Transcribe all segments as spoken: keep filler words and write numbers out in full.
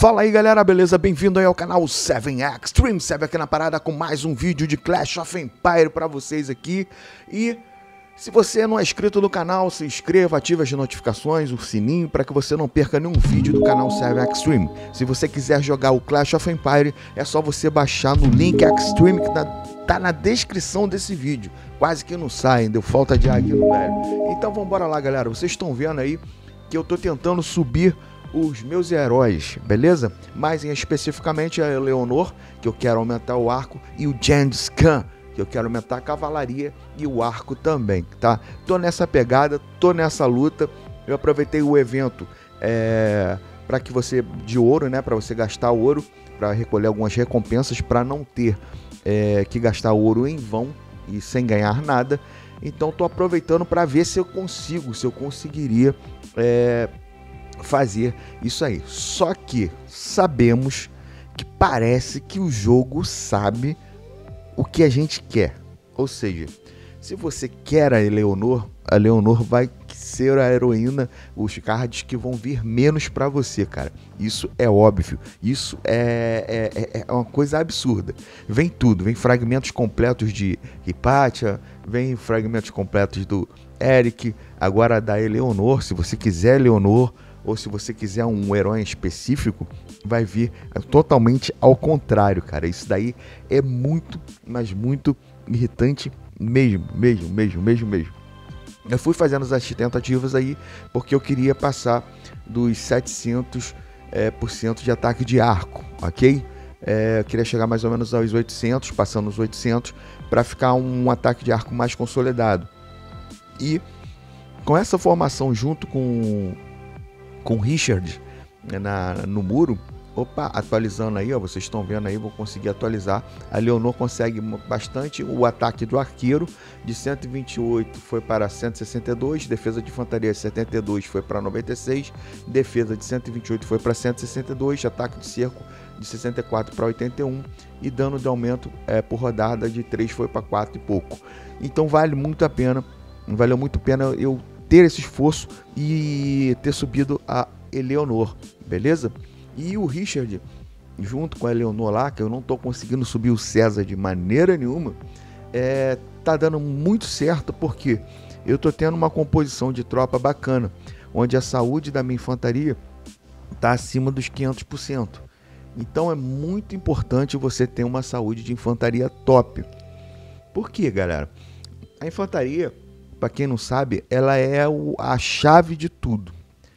Fala aí galera, beleza? Bem-vindo aí ao canal sete Xtreme, Seve aqui na parada com mais um vídeo de Clash of Empire pra vocês aqui. E se você não é inscrito no canal, se inscreva, ative as notificações, o sininho, para que você não perca nenhum vídeo do canal sete Xtreme. Se você quiser jogar o Clash of Empire, é só você baixar no link Xtreme que tá, tá na descrição desse vídeo. Quase que não sai, deu falta de ar aqui no breve. Então vambora lá galera, vocês estão vendo aí que eu tô tentando subir os meus heróis, beleza? Mas especificamente a Eleonor, que eu quero aumentar o arco, e o Jens Khan, que eu quero aumentar a cavalaria e o arco também, tá? Tô nessa pegada, tô nessa luta. Eu aproveitei o evento é, para que você de ouro, né? Para você gastar ouro, para recolher algumas recompensas, para não ter é, que gastar ouro em vão e sem ganhar nada. Então tô aproveitando para ver se eu consigo, se eu conseguiria é, fazer isso aí. Só que sabemos que parece que o jogo sabe o que a gente quer, ou seja, se você quer a Eleonor, a Eleonor vai ser a heroína, os cards que vão vir menos para você, cara. Isso é óbvio, isso é, é, é uma coisa absurda. Vem tudo, vem fragmentos completos de Hipatia, vem fragmentos completos do Eric, agora da Eleonor, se você quiser Eleonor, ou se você quiser um herói específico, vai vir totalmente ao contrário, cara. Isso daí é muito, mas muito irritante mesmo, mesmo, mesmo, mesmo, mesmo. Eu fui fazendo as tentativas aí, porque eu queria passar dos setecentos por cento é, por cento de ataque de arco, ok? É, eu queria chegar mais ou menos aos oitocentos, passando os oitocentos, para ficar um ataque de arco mais consolidado. E com essa formação junto com... com o Richard na, no muro, opa, atualizando aí, ó, vocês estão vendo aí, vou conseguir atualizar. A Leonor consegue bastante, o ataque do arqueiro de cento e vinte e oito foi para cento e sessenta e dois, defesa de infantaria de setenta e dois foi para noventa e seis, defesa de cento e vinte e oito foi para cento e sessenta e dois, ataque de cerco de sessenta e quatro para oitenta e um e dano de aumento é, por rodada de três foi para quatro e pouco. Então vale muito a pena, valeu muito a pena eu ter esse esforço e ter subido a Eleonor, beleza? E o Richard, junto com a Eleonor lá, que eu não tô conseguindo subir o César de maneira nenhuma, é, tá dando muito certo porque eu tô tendo uma composição de tropa bacana, onde a saúde da minha infantaria tá acima dos quinhentos por cento. Então é muito importante você ter uma saúde de infantaria top. Por quê, galera? A infantaria, para quem não sabe, ela é o, a chave de tudo.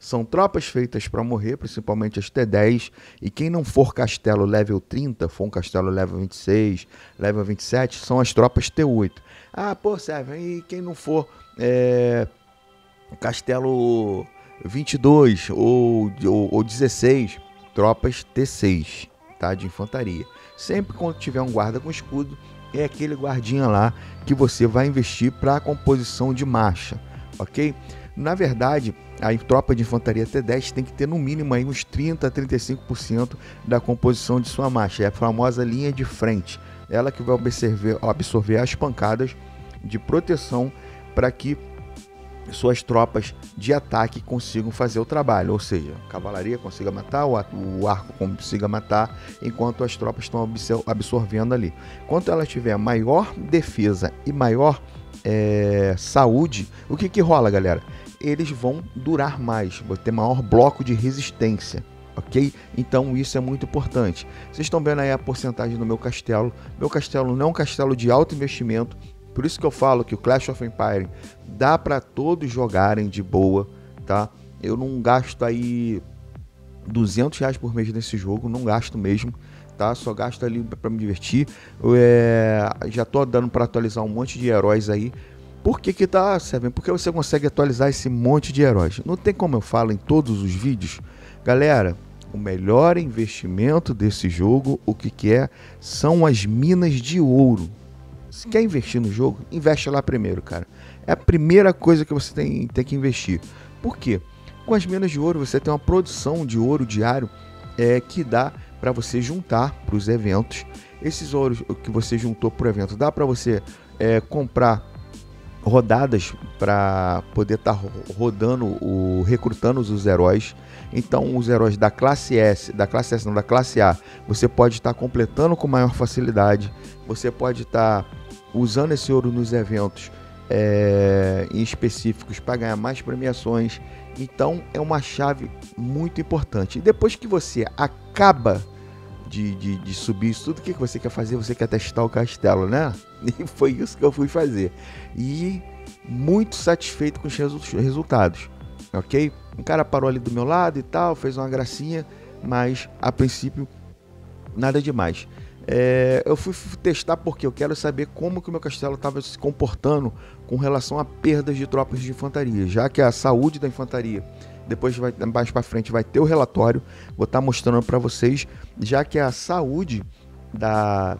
São tropas feitas para morrer, principalmente as T dez, e quem não for castelo level trinta, for um castelo level vinte e seis, level vinte e sete, são as tropas T oito. Ah, pô, Sérgio, e quem não for é, castelo vinte e dois ou, ou, ou dezesseis, tropas T seis, tá, de infantaria. Sempre quando tiver um guarda com escudo, é aquele guardinha lá que você vai investir para a composição de marcha, ok? Na verdade, a tropa de infantaria T dez tem que ter no mínimo aí uns trinta a trinta e cinco por cento da composição de sua marcha. É a famosa linha de frente. Ela que vai absorver, absorver as pancadas de proteção para que suas tropas de ataque consigam fazer o trabalho, ou seja, a cavalaria consiga matar, o arco consiga matar, enquanto as tropas estão absorvendo ali. Quanto ela tiver maior defesa e maior é, saúde, o que que rola, galera? Eles vão durar mais, vai ter maior bloco de resistência, ok? Então isso é muito importante. Vocês estão vendo aí a porcentagem do meu castelo. Meu castelo não é um castelo de alto investimento. Por isso que eu falo que o Clash of Empire dá para todos jogarem de boa, tá? Eu não gasto aí duzentos reais por mês nesse jogo, não gasto mesmo, tá? Só gasto ali para me divertir. Eu, é, já tô dando para atualizar um monte de heróis aí. Por que que tá, Sérgio? Porque você consegue atualizar esse monte de heróis. Não tem como eu falo em todos os vídeos. Galera, o melhor investimento desse jogo, o que que é? São as minas de ouro. Se quer investir no jogo, investe lá primeiro, cara. É a primeira coisa que você tem, tem que investir. Por quê? Com as minas de ouro, você tem uma produção de ouro diário é, que dá para você juntar para os eventos. Esses ouros que você juntou para o evento, dá para você é, comprar rodadas para poder estar tá rodando, o, recrutando os heróis. Então os heróis da classe S, da classe S não, da classe A, você pode estar tá completando com maior facilidade, você pode estar tá usando esse ouro nos eventos é, em específicos para ganhar mais premiações. Então é uma chave muito importante. E depois que você acaba de, de, de subir isso tudo, o que, que você quer fazer? Você quer testar o castelo, né? E foi isso que eu fui fazer. E muito satisfeito com os resultados, ok? Um cara parou ali do meu lado e tal, fez uma gracinha, mas a princípio nada demais. É, eu fui testar porque eu quero saber como que o meu castelo estava se comportando com relação a perdas de tropas de infantaria, já que a saúde da infantaria, depois vai, mais para frente vai ter o relatório, vou estar tá mostrando para vocês, já que a saúde da,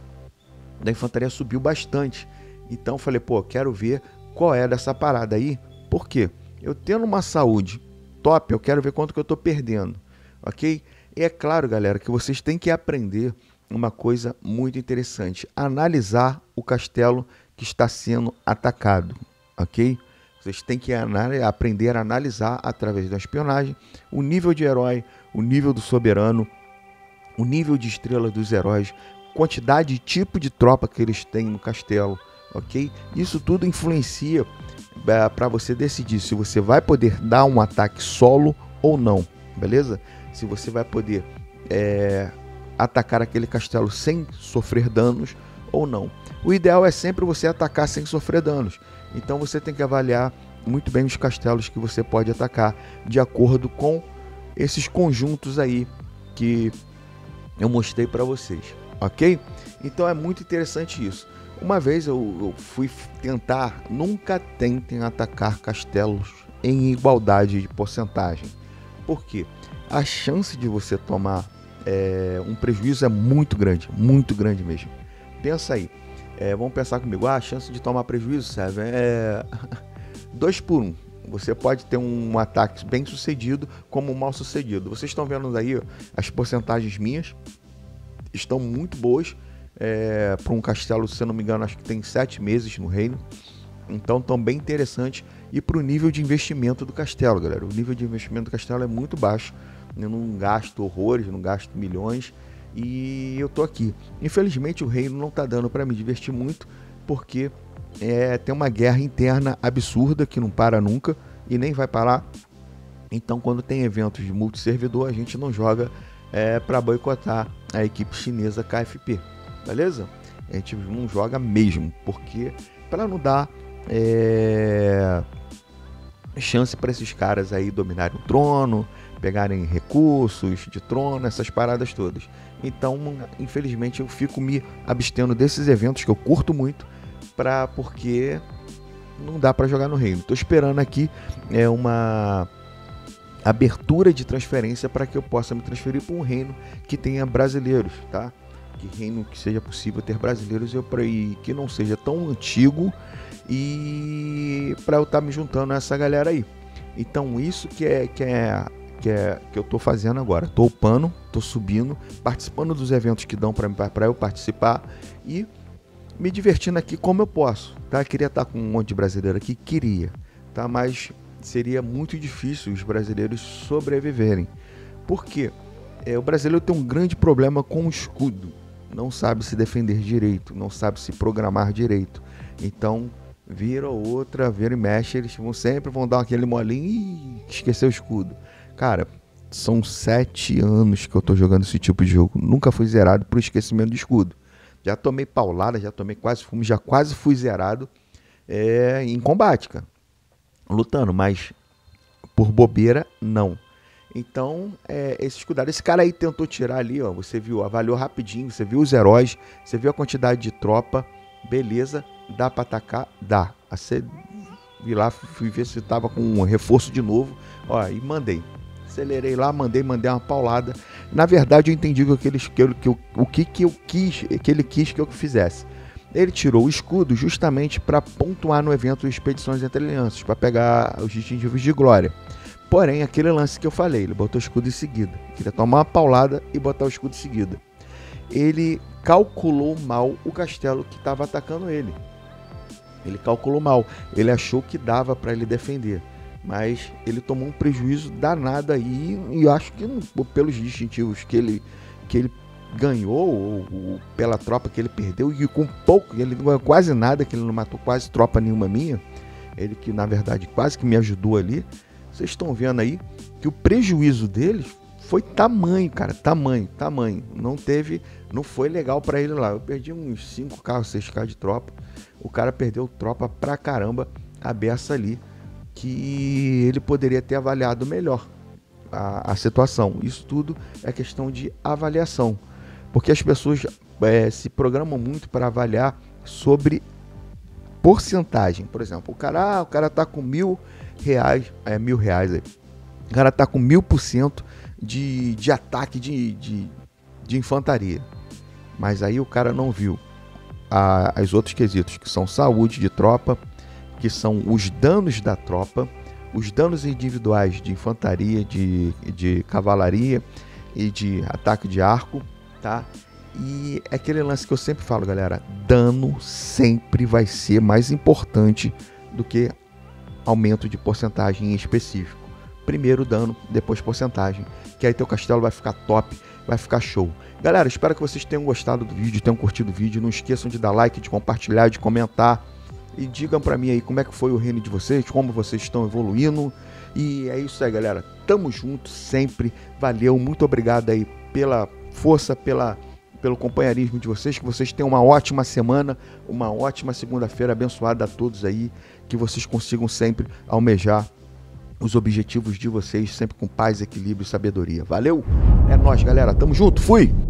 da infantaria subiu bastante. Então eu falei, pô, quero ver qual é dessa parada aí, porque eu tendo uma saúde top, eu quero ver quanto que eu estou perdendo, ok? E é claro, galera, que vocês têm que aprender uma coisa muito interessante: analisar o castelo que está sendo atacado, ok? Vocês têm que aprender a analisar através da espionagem o nível de herói, o nível do soberano, o nível de estrela dos heróis, quantidade e tipo de tropa que eles têm no castelo, ok? Isso tudo influencia é, para você decidir se você vai poder dar um ataque solo ou não, beleza? Se você vai poder é, atacar aquele castelo sem sofrer danos ou não. O ideal é sempre você atacar sem sofrer danos. Então você tem que avaliar muito bem os castelos que você pode atacar de acordo com esses conjuntos aí que eu mostrei para vocês, ok? Então é muito interessante isso. Uma vez eu, eu fui tentar, nunca tentem atacar castelos em igualdade de porcentagem, porque a chance de você tomar É, um prejuízo é muito grande, muito grande mesmo. Pensa aí, é, vamos pensar comigo, ah, a chance de tomar prejuízo, sabe, é dois por um. Você pode ter um ataque bem sucedido como um mal sucedido. Vocês estão vendo aí, ó, as porcentagens minhas estão muito boas é, para um castelo, se não me engano, acho que tem sete meses no reino. Então estão bem interessante. E para o nível de investimento do castelo, galera, o nível de investimento do castelo é muito baixo. Eu não gasto horrores, não gasto milhões e eu tô aqui. Infelizmente o reino não tá dando para me divertir muito, porque é, tem uma guerra interna absurda que não para nunca e nem vai parar. Então quando tem eventos de multisservidor, a gente não joga é, para boicotar a equipe chinesa K F P, beleza? A gente não joga mesmo, porque para não dar é, chance para esses caras aí dominarem o trono, pegarem recursos de trono, essas paradas todas. Então, infelizmente, eu fico me abstendo desses eventos que eu curto muito, pra, porque não dá para jogar no reino. Estou esperando aqui é, uma abertura de transferência para que eu possa me transferir para um reino que tenha brasileiros, tá? Que reino que seja possível ter brasileiros eu, e que não seja tão antigo, e para eu estar tá me juntando a essa galera aí. Então, isso que é... Que é Que, é, que eu tô fazendo agora, tô upando, tô subindo, participando dos eventos que dão para eu participar e me divertindo aqui como eu posso, tá? Queria estar com um monte de brasileiro aqui, queria, tá? Mas seria muito difícil os brasileiros sobreviverem, porque é, o brasileiro tem um grande problema com o escudo, não sabe se defender direito, não sabe se programar direito, então vira outra, vira e mexe, eles vão sempre vão dar aquele molinho e esquecer o escudo. Cara, são sete anos que eu tô jogando esse tipo de jogo. Nunca fui zerado pro esquecimento de escudo. Já tomei paulada, já tomei quase fumo, já quase fui zerado é, em combate, cara. Lutando, mas por bobeira, não. Então, é, esses cuidados. Esse cara aí tentou tirar ali, ó. Você viu, avaliou rapidinho, você viu os heróis, você viu a quantidade de tropa. Beleza, dá pra atacar? Dá. A ser... Vi lá, fui ver se tava com um reforço de novo. Ó, e mandei. Acelerei lá, mandei, mandei uma paulada. Na verdade, eu entendi que eles, que eu, que eu, o que, que eu quis, que ele quis que eu fizesse. Ele tirou o escudo justamente para pontuar no evento Expedições entre Alianças, para pegar os distintivos de glória. Porém, aquele lance que eu falei, ele botou o escudo em seguida. Queria tomar uma paulada e botar o escudo em seguida. Ele calculou mal o castelo que estava atacando ele. Ele calculou mal, ele achou que dava para ele defender, mas ele tomou um prejuízo danado aí, e acho que pelos distintivos que ele, que ele ganhou, ou, ou pela tropa que ele perdeu, e com pouco, ele não ganhou quase nada, que ele não matou quase tropa nenhuma minha, ele que na verdade quase que me ajudou ali. Vocês estão vendo aí que o prejuízo deles foi tamanho, cara, tamanho, tamanho, não teve, não foi legal para ele lá. Eu perdi uns cinco K, seis K de tropa, o cara perdeu tropa pra caramba, a beça ali, que ele poderia ter avaliado melhor a, a situação. Isso tudo é questão de avaliação, porque as pessoas é, se programam muito para avaliar sobre porcentagem. Por exemplo, o cara, ah, o cara tá com mil reais, é mil reais aí, o cara tá com mil por cento De, de ataque de, de, de infantaria, mas aí o cara não viu a, as outros quesitos, que são saúde de tropa, que são os danos da tropa, os danos individuais de infantaria, de, de cavalaria e de ataque de arco, tá? E é aquele lance que eu sempre falo, galera, dano sempre vai ser mais importante do que aumento de porcentagem em específico. Primeiro dano, depois porcentagem, que aí teu castelo vai ficar top, vai ficar show. Galera, espero que vocês tenham gostado do vídeo, tenham curtido o vídeo. Não esqueçam de dar like, de compartilhar, de comentar. E digam pra mim aí como é que foi o reino de vocês, como vocês estão evoluindo. E é isso aí, galera. Tamo junto sempre. Valeu, muito obrigado aí pela força, pela, pelo companheirismo de vocês. Que vocês tenham uma ótima semana, uma ótima segunda-feira abençoada a todos aí. Que vocês consigam sempre almejar os objetivos de vocês, sempre com paz, equilíbrio e sabedoria. Valeu? É nóis, galera. Tamo junto. Fui!